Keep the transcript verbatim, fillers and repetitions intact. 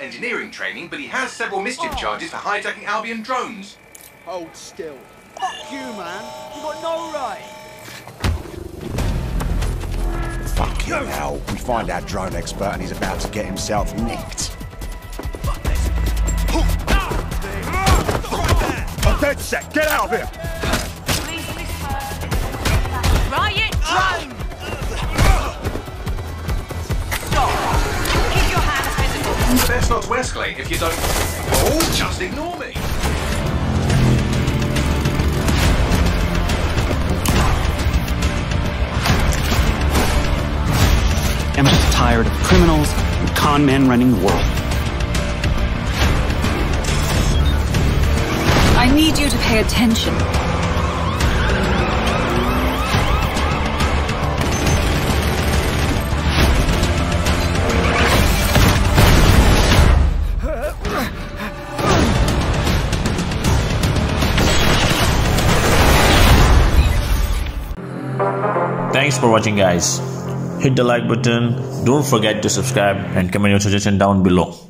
Engineering training, but he has several mischief oh. charges for hijacking Albion drones. Hold still. Fuck you, man. You got no right. Fuck you now. We find our drone expert and he's about to get himself nicked. Fuck this. I'm dead set. Get out of here. Riot drone! Best not to escalate if you don't. Oh, just ignore me. I'm tired of criminals and con men running the world. I need you to pay attention. Thanks for watching, guys. Hit the like button, don't forget to subscribe and comment your suggestion down below.